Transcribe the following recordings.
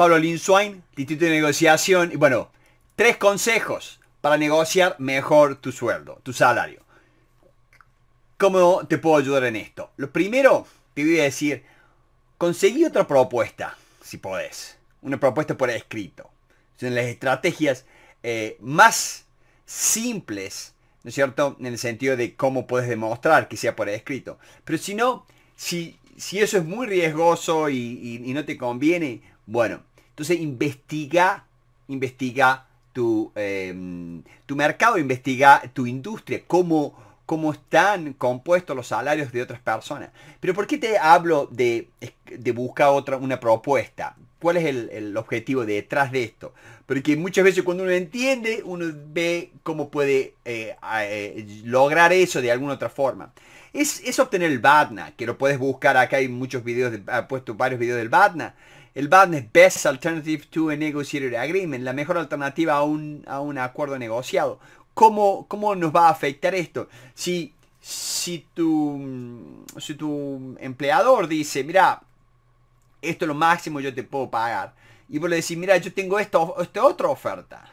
Pablo Linzoain, Instituto de Negociación. Y bueno, 3 consejos para negociar mejor tu sueldo, tu salario. ¿Cómo te puedo ayudar en esto? Lo primero, te voy a decir, conseguí otra propuesta, si podés. Una propuesta por escrito. Son las estrategias más simples, ¿no es cierto?, en el sentido de cómo puedes demostrar que sea por escrito. Pero si no, si eso es muy riesgoso y no te conviene, bueno, entonces investiga tu mercado, investiga tu industria, cómo están compuestos los salarios de otras personas. Pero ¿por qué te hablo de buscar una propuesta? ¿Cuál es el objetivo detrás de esto? Porque muchas veces cuando uno entiende, uno ve cómo puede lograr eso de alguna otra forma. Es obtener el BATNA, que lo puedes buscar. Acá hay muchos videos, he puesto varios videos del BATNA. El BATNA es Best Alternative to a Negotiated Agreement, la mejor alternativa a un acuerdo negociado. ¿Cómo nos va a afectar esto? Si tu empleador dice, mira, esto es lo máximo yo te puedo pagar. Y vos le decís, mira, yo tengo esta otra oferta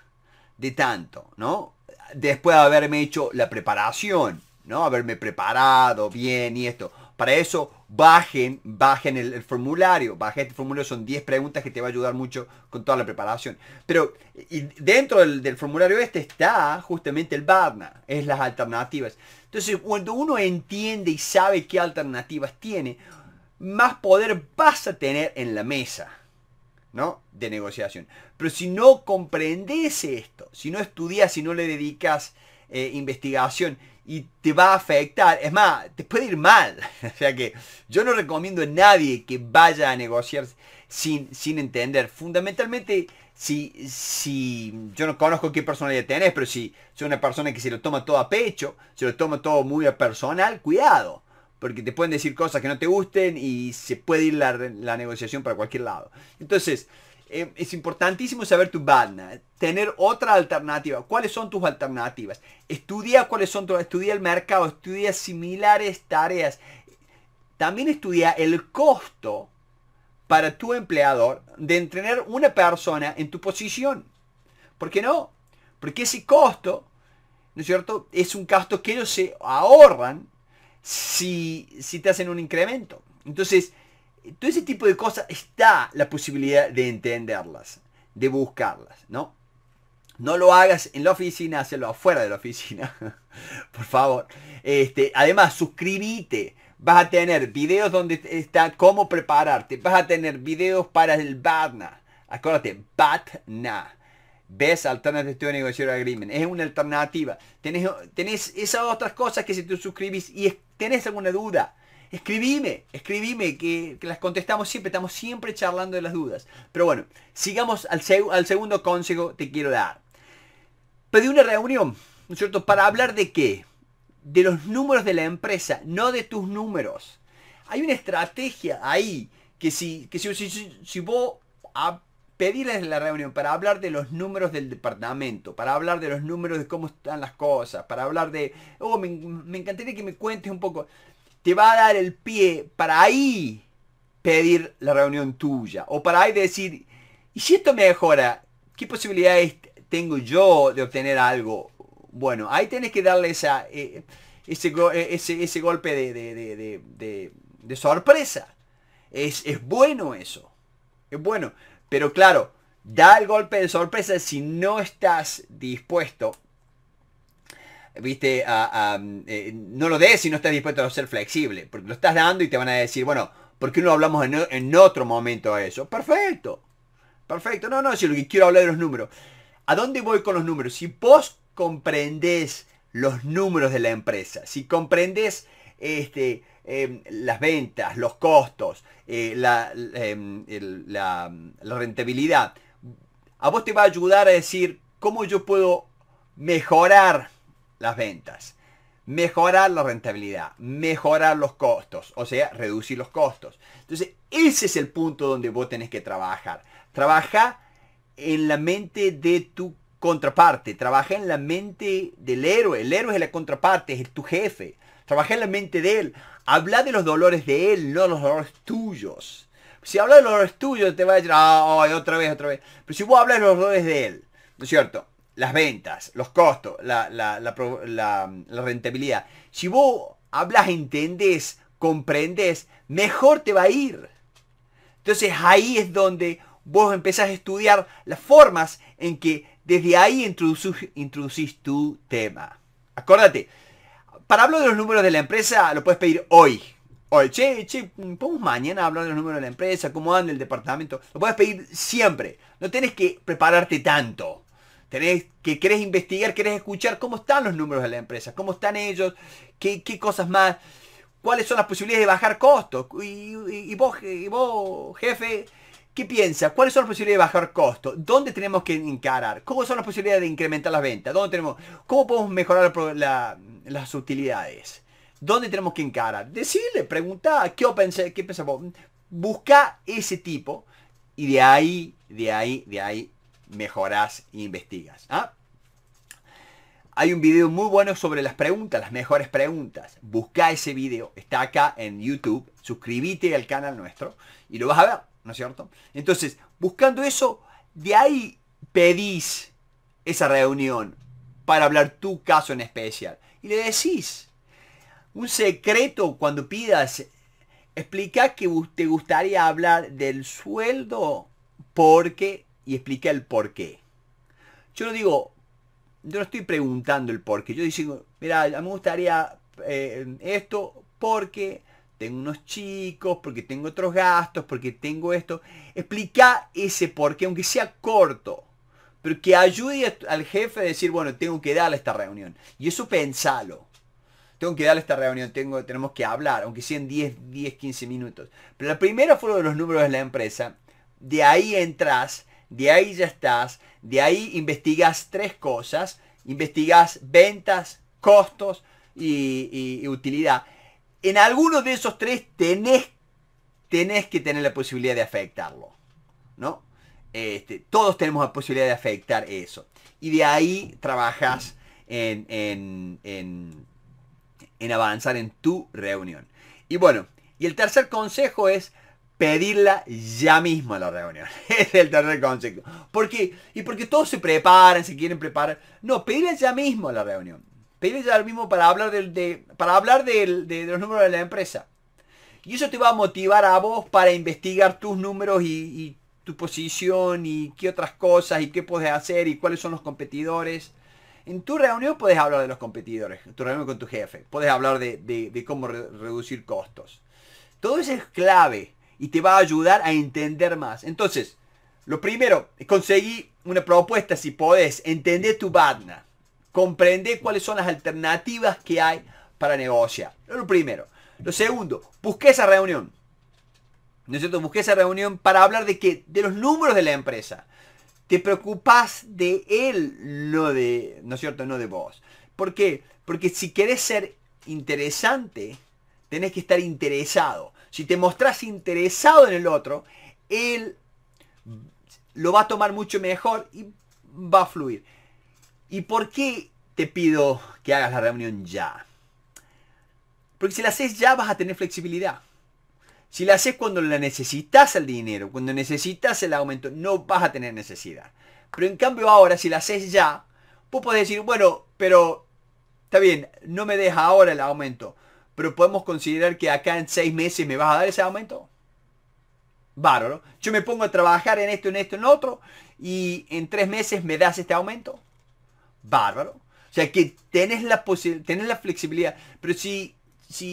de tanto, ¿no? Después de haberme hecho la preparación, ¿no? Haberme preparado bien y esto. Para eso bajen el formulario. Bajen este formulario, son 10 preguntas que te va a ayudar mucho con toda la preparación. Pero y dentro del formulario este está justamente el BATNA, es las alternativas. Entonces, cuando uno entiende y sabe qué alternativas tiene, más poder vas a tener en la mesa, ¿no?, de negociación. Pero si no comprendes esto, si no estudias, si no le dedicas investigación, y te va a afectar, es más, te puede ir mal. O sea que yo no recomiendo a nadie que vaya a negociar sin entender. Fundamentalmente, si yo no conozco qué personalidad tenés, pero si soy una persona que se lo toma todo a pecho, se lo toma todo muy a personal, cuidado. Porque te pueden decir cosas que no te gusten y se puede ir la negociación para cualquier lado. Entonces, es importantísimo saber tu BATNA, tener otra alternativa. ¿Cuáles son tus alternativas? Estudia cuáles son estudia el mercado, estudia similares tareas. También estudia el costo para tu empleador de entrenar una persona en tu posición. ¿Por qué no? Porque ese costo, ¿no es cierto?, es un gasto que ellos se ahorran si te hacen un incremento. Entonces, todo ese tipo de cosas está la posibilidad de entenderlas, de buscarlas, ¿no? No lo hagas en la oficina, hazlo afuera de la oficina, por favor. Además, suscríbete. Vas a tener videos donde está cómo prepararte. Vas a tener videos para el BATNA. Acuérdate, BATNA. Best Alternative to a Negotiated Agreement. Es una alternativa. Tenés esas otras cosas que si tú suscribís y tenés alguna duda, escribime que las contestamos siempre. Estamos siempre charlando de las dudas. Pero bueno, sigamos al segundo consejo que te quiero dar. Pedí una reunión, ¿no es cierto? ¿Para hablar de qué? De los números de la empresa, no de tus números. Hay una estrategia ahí que si vos pedirles la reunión para hablar de los números del departamento, para hablar de los números de cómo están las cosas, para hablar de, oh, me encantaría que me cuentes un poco, te va a dar el pie para ahí pedir la reunión tuya, o para ahí decir, ¿y si esto mejora? ¿Qué posibilidades tengo yo de obtener algo? Bueno, ahí tenés que darle ese golpe de sorpresa. Es bueno eso, es bueno. Pero claro, da el golpe de sorpresa si no estás dispuesto, ¿viste? No lo des si no estás dispuesto a ser flexible. Porque lo estás dando y te van a decir, bueno, ¿por qué no hablamos en otro momento de eso? Perfecto, perfecto. No, si lo que quiero hablar de los números. ¿A dónde voy con los números? Si vos comprendés los números de la empresa, si comprendés las ventas, los costos, la rentabilidad, a vos te va a ayudar a decir cómo yo puedo mejorar las ventas, mejorar la rentabilidad, mejorar los costos, o sea, reducir los costos. Entonces, ese es el punto donde vos tenés que trabajar. Trabaja en la mente de tu contraparte, trabaja en la mente del héroe. El héroe es la contraparte, es tu jefe. Trabaja en la mente de él. Habla de los dolores de él, no los dolores tuyos. Si hablas de los errores tuyos, te va a decir, ay, otra vez. Pero si vos hablas de los errores de él, ¿no es cierto? Las ventas, los costos, la rentabilidad. Si vos hablas, entendés, comprendés, mejor te va a ir. Entonces ahí es donde vos empezás a estudiar las formas en que desde ahí introducís tu tema. Acuérdate, para hablar de los números de la empresa lo puedes pedir hoy. Oye, che, podemos mañana hablar de los números de la empresa, cómo anda el departamento. Lo puedes pedir siempre. No tenés que prepararte tanto. Tenés que, querés investigar, querés escuchar cómo están los números de la empresa, cómo están ellos, qué cosas más, cuáles son las posibilidades de bajar costos. Y vos, jefe, ¿qué piensas? ¿Cuáles son las posibilidades de bajar costos? ¿Dónde tenemos que encarar? ¿Cómo son las posibilidades de incrementar las ventas? ¿Cómo podemos mejorar las utilidades? ¿Dónde tenemos que encarar? Decirle, preguntar, ¿qué pensamos? Busca ese tipo y de ahí mejorás e investigas. ¿Ah? Hay un video muy bueno sobre las preguntas, las mejores preguntas. Busca ese video, está acá en YouTube. Suscríbete al canal nuestro y lo vas a ver, ¿no es cierto? Entonces, buscando eso, de ahí pedís esa reunión para hablar tu caso en especial. Y le decís, un secreto cuando pidas, explica que te gustaría hablar del sueldo porque, y explica el por qué. Yo no digo, yo no estoy preguntando el por qué. Yo digo, mira, a mí me gustaría esto porque tengo unos chicos, porque tengo otros gastos, porque tengo esto. Explica ese por qué, aunque sea corto, pero que ayude al jefe a decir, bueno, tengo que darle esta reunión. Y eso pensalo. Tengo que darle esta reunión, tenemos que hablar, aunque sean 10, 15 minutos. Pero la primera fue lo de los números de la empresa. De ahí entras, de ahí ya estás, de ahí investigas tres cosas. Investigas ventas, costos y utilidad. En alguno de esos tres tenés que tener la posibilidad de afectarlo, ¿no? Todos tenemos la posibilidad de afectar eso. Y de ahí trabajas en avanzar en tu reunión. Y bueno, y el tercer consejo es pedirla ya mismo a la reunión. Es el tercer consejo. ¿Por qué? Y porque todos se preparan, se quieren preparar. No, pedirla ya mismo a la reunión. Pedirla ya mismo para hablar de los números de la empresa. Y eso te va a motivar a vos para investigar tus números y tu posición y qué otras cosas y qué podés hacer y cuáles son los competidores. En tu reunión podés hablar de los competidores, en tu reunión con tu jefe. Podés hablar de cómo reducir costos. Todo eso es clave y te va a ayudar a entender más. Entonces, lo primero, conseguí una propuesta si podés. Entender tu BATNA. Comprender cuáles son las alternativas que hay para negociar. Lo primero. Lo segundo, busqué esa reunión. ¿No es cierto? Busqué esa reunión para hablar de qué, de los números de la empresa. Te preocupás de él, ¿no es cierto? No de vos. ¿Por qué? Porque si querés ser interesante, tenés que estar interesado. Si te mostrás interesado en el otro, él lo va a tomar mucho mejor y va a fluir. ¿Y por qué te pido que hagas la reunión ya? Porque si la haces ya vas a tener flexibilidad. Si la haces cuando la necesitas el dinero, cuando necesitas el aumento, no vas a tener necesidad. Pero en cambio ahora, si la haces ya, vos podés decir, bueno, pero está bien, no me deja ahora el aumento, pero podemos considerar que acá en 6 meses me vas a dar ese aumento. Bárbaro. Yo me pongo a trabajar en lo otro, y en 3 meses me das este aumento. Bárbaro. O sea que tenés la flexibilidad. Pero si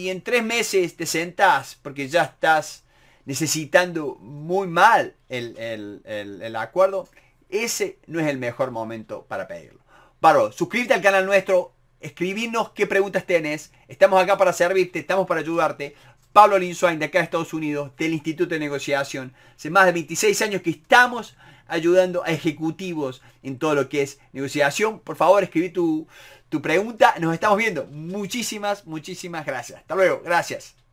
en 3 meses te sentás porque ya estás necesitando muy mal el acuerdo, ese no es el mejor momento para pedirlo. Bárbaro, suscríbete al canal nuestro, escribinos qué preguntas tenés. Estamos acá para servirte, estamos para ayudarte. Pablo Linzoain, de acá de Estados Unidos, del Instituto de Negociación. Hace más de 26 años que estamos ayudando a ejecutivos en todo lo que es negociación. Por favor, escribí tu pregunta. Nos estamos viendo. Muchísimas gracias. Hasta luego. Gracias.